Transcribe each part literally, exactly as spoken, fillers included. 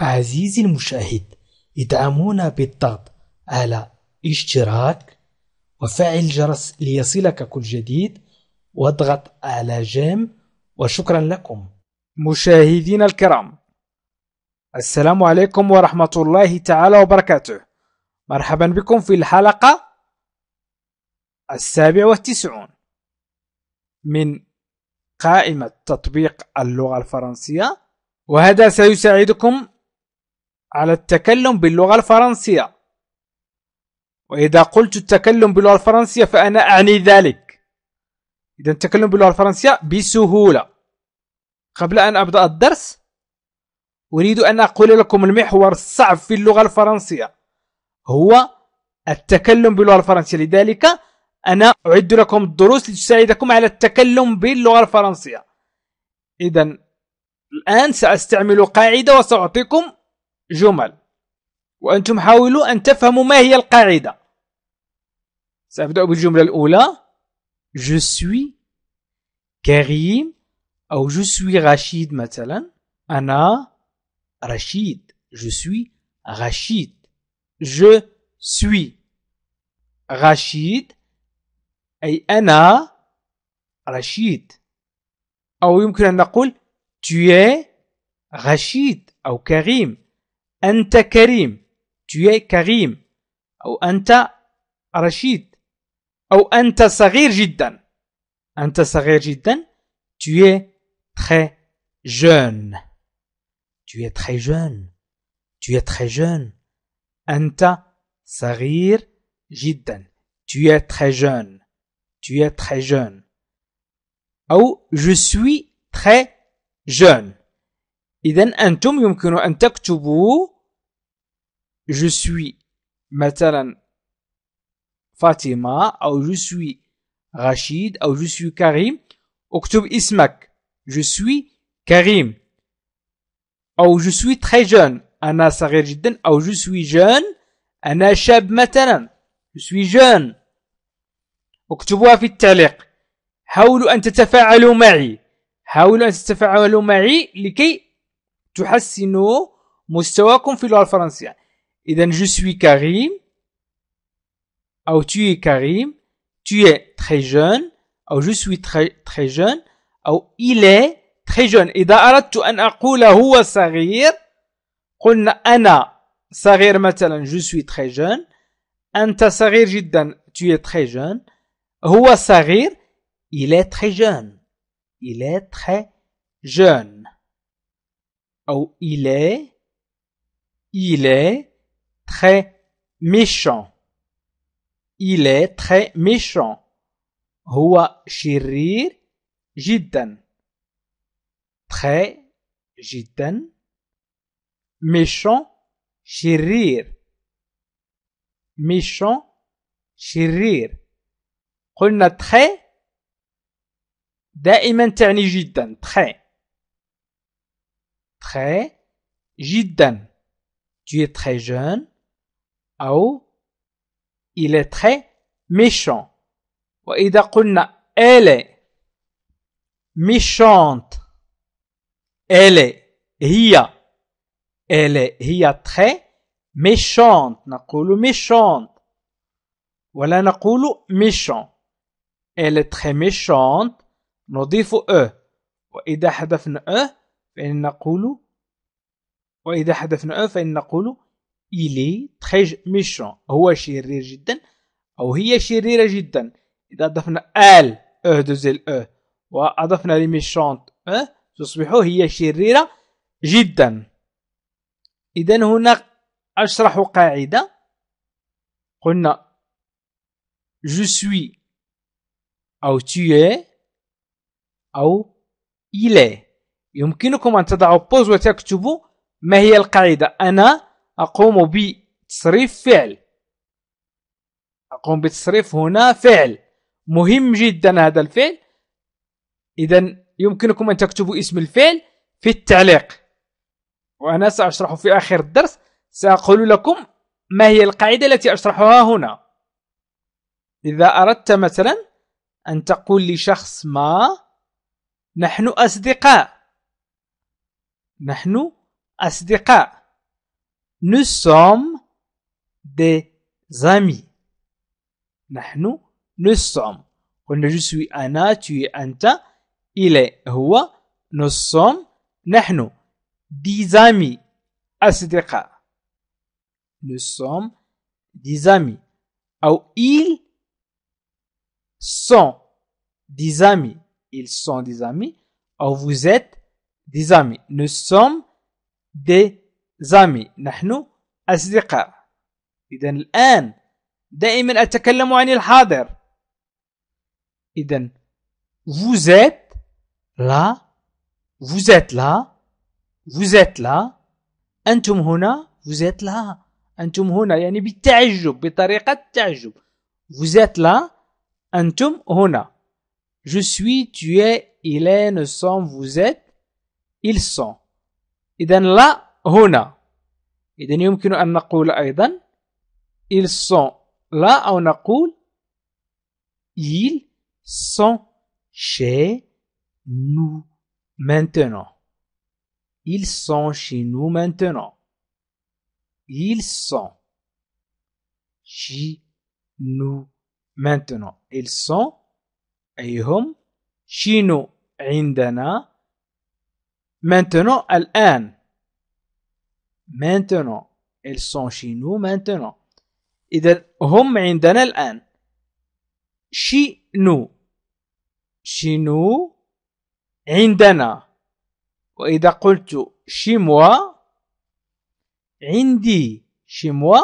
عزيزي المشاهد، ادعمونا بالضغط على اشتراك وفعل جرس ليصلك كل جديد، واضغط على جيم، وشكرا لكم. مشاهدينا الكرام، السلام عليكم ورحمة الله تعالى وبركاته. مرحبا بكم في الحلقة السابع والتسعون من قائمة تطبيق اللغة الفرنسية، وهذا سيساعدكم على التكلم باللغة الفرنسية. وإذا قلت التكلم باللغة الفرنسية فأنا أعني ذلك. إذا التكلم باللغة الفرنسية بسهولة. قبل أن أبدأ الدرس أريد أن أقول لكم المحور الصعب في اللغة الفرنسية هو التكلم باللغة الفرنسية، لذلك أنا أعد لكم الدروس لتساعدكم على التكلم باللغة الفرنسية. إذا الآن سأستعمل قاعدة وسأعطيكم جمل، وأنتم حاولوا أن تفهموا ما هي القاعدة. سأبدأ بالجملة الأولى: Je suis Karim أو Je suis Rachid مثلا. أنا رشيد. Je suis Rachid. Je suis Rachid أي أنا رشيد، أو يمكن أن نقول Tu es Rachid أو كريم. أنت كريم. Tu es كريم. أو أنت رشيد. أو أنت صغير جدا. أنت صغير جدا. Tu es très jeune. Tu es très jeune. Tu es très jeune. أنت صغير جدا. Tu es très jeune. Tu es très jeune. أو je suis très jeune. إذن أنتم يمكن أن تكتبوا je suis مثلا فاطمة أو je suis رشيد أو je suis كريم. اكتب اسمك je suis كريم، أو je suis très jeune أنا صغير جدا، أو je suis jeune أنا شاب مثلا. je suis jeune. اكتبوها في التعليق. حاولوا أن تتفاعلوا معي، حاولوا أن تتفاعلوا معي لكي تحسنوا مستواكم في اللغة الفرنسية. إذن je suis Karim أو tu es Karim، tu es très jeune أو je suis très, très jeune أو il est très jeune. إذا أردت أن أقول هو صغير قلنا أنا صغير مثلا je suis très jeune، أنت صغير جدا tu es très jeune، هو صغير il est très jeune. Il est très jeune. Ou il est, il est très méchant. Il est très méchant. هو شرير جدا. Très جدا. Méchant شرير. Méchant شرير. قلنا très دائما تعني جدا. très très جدا. tu es très jeune أو il est très méchant. وإذا قلنا elle est méchante، elle est هي، elle est هي très méchante، نقول méchante ولا نقول méchant. elle est très méchante نضيف أ، وإذا حذفنا أ فإن نقول وإذا حذفنا أ فإن نقول إلي تري ميشون هو شرير جدا أو هي شريرة جدا. إذا أضفنا آل أ دوزيل أ وأضفنا لميشونت أ تصبح هي شريرة جدا. إذن هنا أشرح قاعدة. قلنا je suis أو tu es أو إليه. يمكنكم أن تضعوا بوز وتكتبوا ما هي القاعدة. أنا أقوم بتصريف فعل. أقوم بتصريف هنا فعل مهم جدا هذا الفعل. إذن يمكنكم أن تكتبوا اسم الفعل في التعليق، وأنا سأشرح في آخر الدرس، سأقول لكم ما هي القاعدة التي أشرحها هنا. إذا أردت مثلا أن تقول لشخص ما نحن أصدقاء، نحن أصدقاء، Nous sommes des amis. Nahnu, nous sommes. On a je suis ana, tu es anta, il est huwa, nous sommes, nahnu, des amis, asdiqa. Nous sommes des amis. Ou ils sont des amis. Ils sont des amis. Ou vous êtes des amis. Nous sommes des amis. Nahnu asdiqa. إذا الآن دائما أتكلم عن الحاضر. إذا vous êtes là, vous êtes là, vous êtes là, أنتم هنا, vous êtes là, أنتم هنا يعني بالتعجب بطريقة تعجب. Vous êtes là, أنتم هنا. Je suis, tu es, il est, nous sommes, vous êtes, ils sont. إذا là هنا. إذا يمكن أن نقول أيضا ils sont là, on a cool. Ils sont chez nous maintenant. Ils sont chez nous maintenant. Ils sont chez nous maintenant. Ils sont ayhum chez nous indana maintenant al-an. Maintenant, ils sont chez nous maintenant. إذا هم عندنا الآن. شنو شنو عندنا. وإذا قلت شي موا عندي. شي موا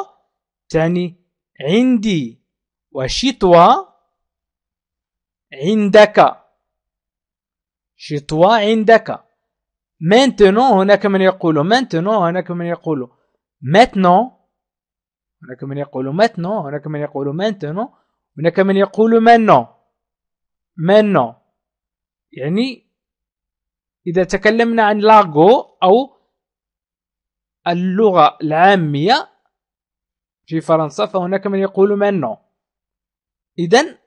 تعني عندي. وشتوى عندك. شتوى عندك. maintenant هناك من يقول maintenant هناك من يقول maintenant. هناك من يقول maintenant, هناك من يقول maintenant, هناك من يقول maintenant. maintenant يعني إذا تكلمنا عن لارغو أو اللغة العامية في فرنسا فهناك من يقول maintenant. إذن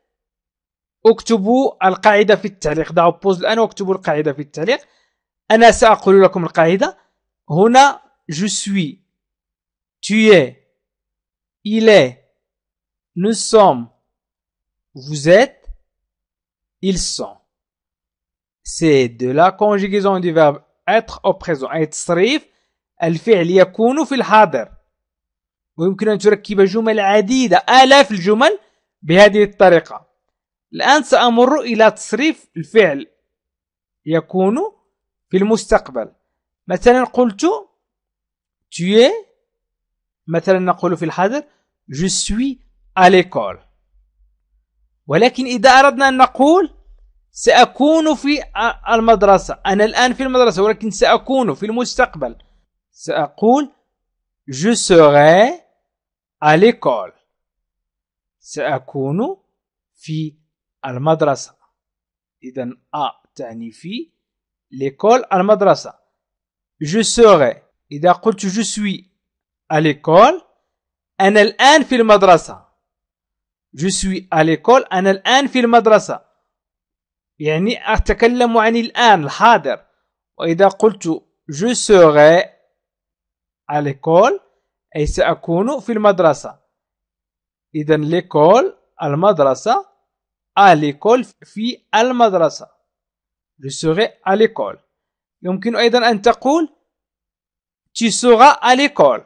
اكتبوا القاعدة في التعليق. دعوا بوز الآن واكتبوا القاعدة في التعليق. أنا سأقول لكم القاعدة. هنا je suis, tu es, il est, nous sommes, vous êtes, ils sont. C'est de la conjugaison du verbe être au présent. التصريف الفعل يكون في الحاضر. ويمكن أن تركب جمل عديدة آلاف الجمل بهذه الطريقة. الآن سأمر إلى تصريف الفعل يكون في المستقبل. مثلا قلت tu es. مثلا نقول في الحاضر je suis à l'école. ولكن إذا أردنا أن نقول سأكون في المدرسة. أنا الآن في المدرسة ولكن سأكون في المستقبل. سأقول je serai à l'école. سأكون في المدرسة. إذا أ تعني في l'école المدرسة. je serai. إذا قلت je suis à l'école, أنا الآن في المدرسة. Je suis à l'école, أنا الآن في المدرسة. يعني أتكلم عن الآن الحاضر. وإذا قلت je serai à l'école أي سأكون في المدرسة. إذا l'école المدرسة. à l'école في المدرسة. je serai à l'école. يمكن أيضا أن تقول tu seras à l'école.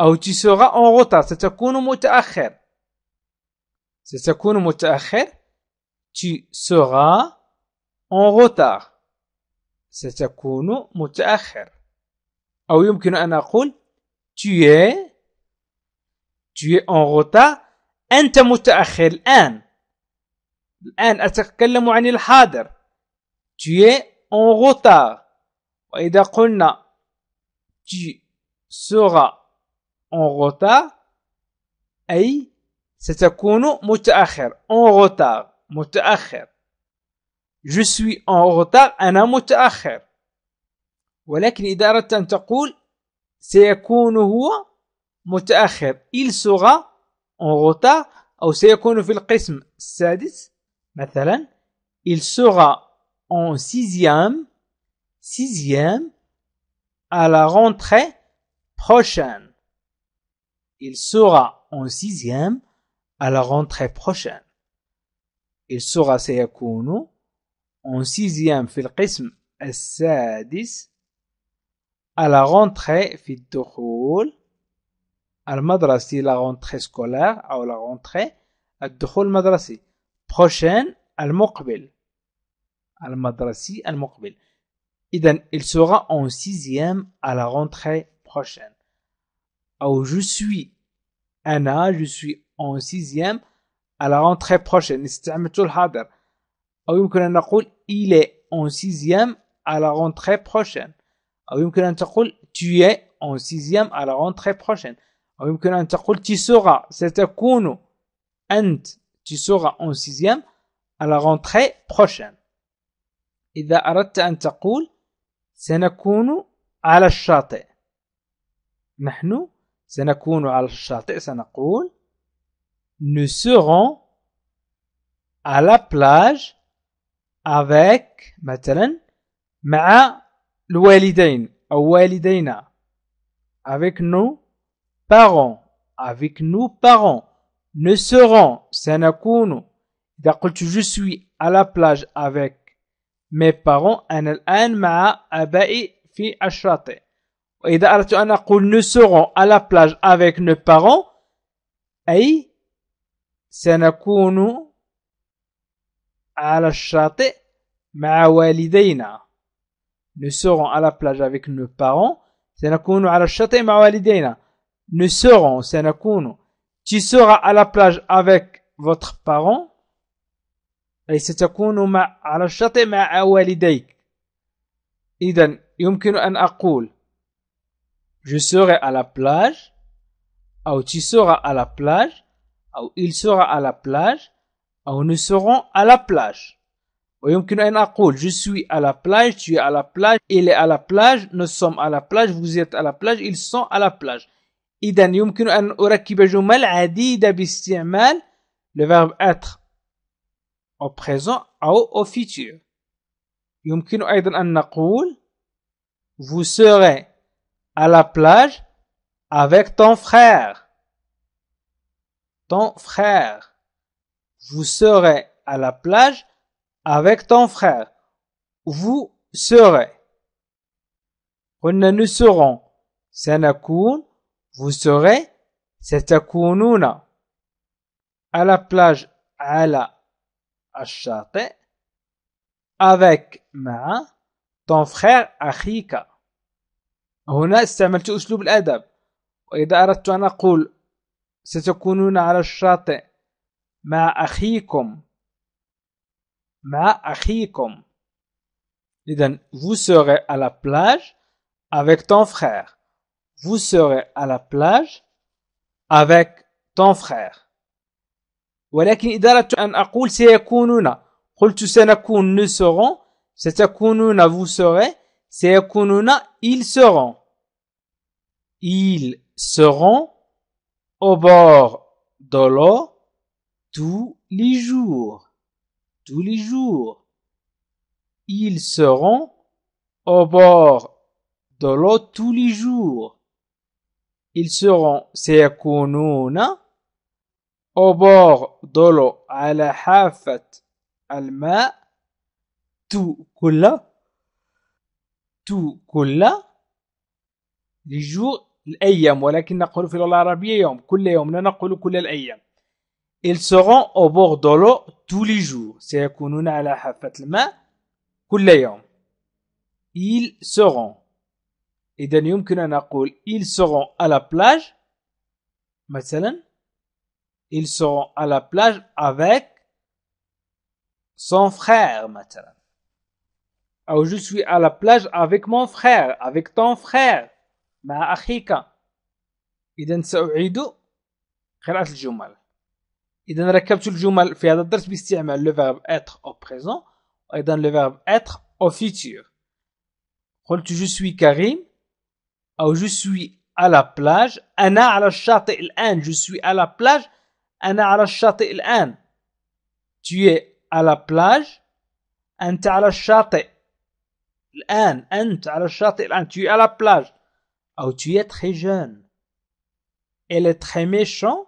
أو tu seras en retard. ستكون متأخر. ستكون متأخر. tu seras en retard. ستكون متأخر. أو يمكن أن أقول tu es tu es en retard. أنت متأخر الآن. الآن أتكلم عن الحاضر. tu es en retard. وإذا قلنا tu seras en retard أي ستكون متأخر. en retard متأخر. je suis en retard أنا متأخر. ولكن إذا أردت أن تقول سيكون هو متأخر il sera en retard أو سيكون في القسم السادس. مثلا il sera en sixième sixième à la rentrée prochaine. Il sera en sixième à la rentrée prochaine. Il sera سيكون en sixième في القسم السادس à la rentrée في الدخول المدرسي la rentrée scolaire أو la rentrée الدخول المدرسي prochaine المقبل المدرسي المقبل. إذن il sera en sixième à la rentrée prochaine. أو je suis أنا je suis en sixième à la rentrée prochaine. استعملت الحاضر. أو يمكن أن نقول il est en sixième à la rentrée prochaine. أو يمكن أن تقول tu es en sixième à la rentrée prochaine. أو يمكن أن تقول tu seras ستكون أنت tu seras en sixième à la rentrée prochaine. إذا أردت أن تقول سنكون على الشاطئ. نحن سنكون على الشاطئ سنقول nous serons à la plage avec مثلا مع الوالدين أو والدينا avec nos parents avec nos parents nous serons سنكون. إذا قلت je suis à la plage avec mes parents أنا الآن مع أبائي في الشاطئ. وإذا أردت أن أقول nous serons à la plage avec nos parents أي سنكون على الشاطئ مع والدينا. Nous serons à la plage avec nos parents سنكون على الشاطئ مع والدينا. Nous serons سنكون. Tu seras à la plage avec votre parent أي ستكون مع على الشاطئ مع والديك. إذن يمكن أن أقول je serai à la plage أو tu seras à la plage أو il sera à la plage أو nous serons à la plage. ويمكن أن أقول je suis à la plage, tu es à la plage, il est à la plage, nous sommes à la plage, vous êtes à la plage, ils sont à la plage. إذن يمكن أن أركب جمل عديدة باستعمال le verbe être au présent ou au futur. يمكن أيضا أن نقول vous serez à la plage avec ton frère. Ton frère. Vous serez à la plage avec ton frère. Vous serez. قلنا nous serons سنكون. Vous serez ستكونون. À la plage على الشاطئ avec مع ton frère أخيك. هنا استعملت أسلوب الأدب. وإذا أردت أن أقول ستكونون على الشاطئ مع أخيكم مع أخيكم. إذن vous serez à la plage avec ton frère. Vous serez à la plage avec ton frère. ولكن إذا أردت أن أقول سيكونون قلت سنكون nous serons ستكونون vous serez سيكونون ils seront. Ils seront au bord de l'eau tous les jours. Tous les jours. Ils seront au bord de l'eau tous les jours. Ils seront سيكونون au bord de l'eau على حافة الماء tout كل tout كل les jours الأيام ولكن نقول في اللغة العربية يوم كل يوم لا نقول كل الأيام. Ils seront au bord de l'eau tous les jours. سيكونون على حافة الماء كل يوم. Ils seront. إذن يمكن أن نقول ils seront à la plage مثلا ils seront à la plage avec son frère مثلا أو je suis à la plage avec mon frère avec ton frère مع أخيك. إذن سأعيد قراءة الجمل. إذن ركبت الجمل في هذا الدرس باستعمال le verbe être au présent وأيضا le verbe être au futur. قلت je suis كريم أو je suis à la plage أنا على الشاطئ الآن. je suis à la plage أنا على الشاطئ الآن. tu es à la plage أنت على الشاطئ الآن أنت على الشاطئ الآن. tu es à la plage. أو tu es très jeune. il est très méchant,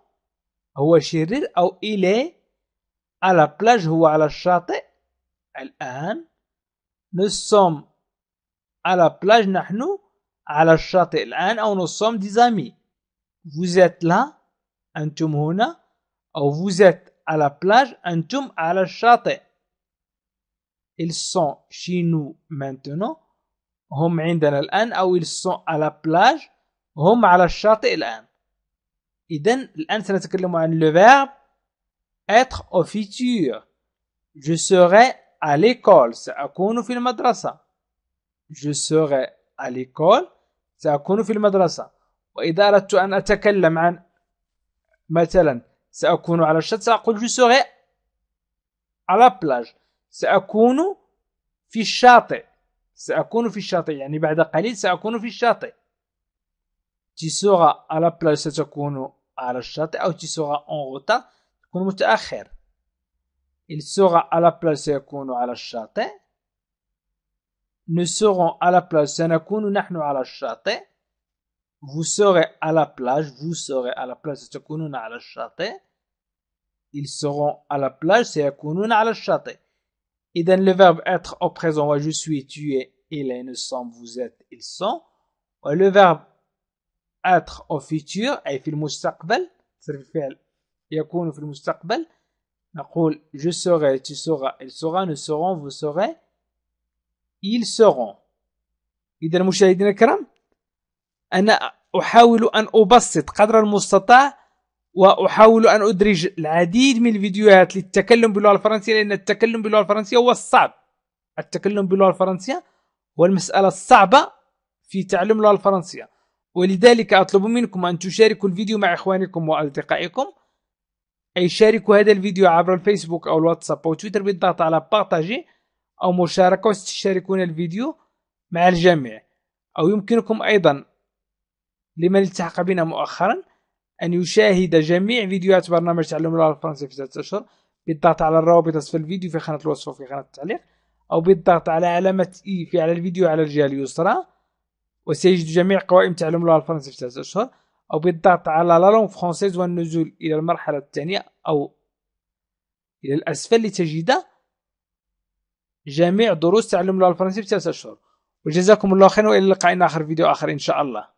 هو شرير أو il est à la plage هو على الشاطئ. الآن nous sommes à la plage نحن على الشاطئ الآن أو nous sommes des amis. Vous êtes là أنتم هنا أو vous êtes à la plage أنتم على الشاطئ. Ils sont chez nous maintenant. هم عندنا الآن أو ils sont à la plage هم على الشاطئ الآن. إذن الآن سنتكلم عن le verbe être au futur. Je serai à l'école. سأكون في المدرسة. Je serai à l'école. سأكون في المدرسة. وإذا أردت أن أتكلم عن مثلا سأكون على الشاطئ سأقول je serai à la plage. سأكون في الشاطئ. سأكون في الشاطئ يعني بعد قليل سأكون في الشاطئ. Tu seras à la plage ستكون على الشاطئ أو tu seras en retard تكون متأخر. Il sera à la plage سيكون على الشاطئ. Nous serons à la plage سنكون نحن على الشاطئ. Vous serez à la plage vous serez à la plage ستكونون على الشاطئ. Ils seront à la plage سيكونون على الشاطئ. إذا le verbe être au présent je suis tu es il est nous sommes vous êtes ils sont. Le verbe être au futur أي في المستقبل تصير بالفعل يكون في المستقبل. نقول je serai tu seras il sera nous serons vous serez ils seront. إذا مشاهدينا الكرام أنا أحاول أن أبسط قدر المستطاع وأحاول أن أدرج العديد من الفيديوهات للتكلم باللغة الفرنسية لأن التكلم باللغة الفرنسية هو الصعب. التكلم باللغة الفرنسية هو المسألة الصعبة في تعلم اللغة الفرنسية ولذلك أطلب منكم أن تشاركوا الفيديو مع إخوانكم وأصدقائكم أي شاركوا هذا الفيديو عبر الفيسبوك أو الواتساب أو تويتر بالضغط على بارتاجي أو مشاركة وستشاركون الفيديو مع الجميع. أو يمكنكم أيضا لمن التحق بنا مؤخرا أن يشاهد جميع فيديوهات برنامج تعلم اللغة الفرنسية في ستة أشهر بالضغط على الروابط أسفل الفيديو في خانة الوصف وفي خانة التعليق أو بالضغط على علامة إي في على الفيديو على الجهة اليسرى وسيجد جميع قوائم تعلم اللغة الفرنسية في ستة أشهر أو بالضغط على لا لونغ فرونسيز والنزول إلى المرحلة الثانية أو إلى الأسفل لتجد جميع دروس تعلم اللغة الفرنسية في ستة أشهر. وجزاكم الله خيرا وإلى لقاء آخر فيديو آخر إن شاء الله.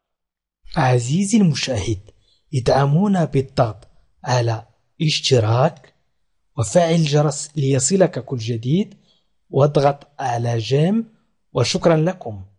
عزيزي المشاهد ادعمونا بالضغط على اشتراك وفعل الجرس ليصلك كل جديد واضغط على جيم وشكرا لكم.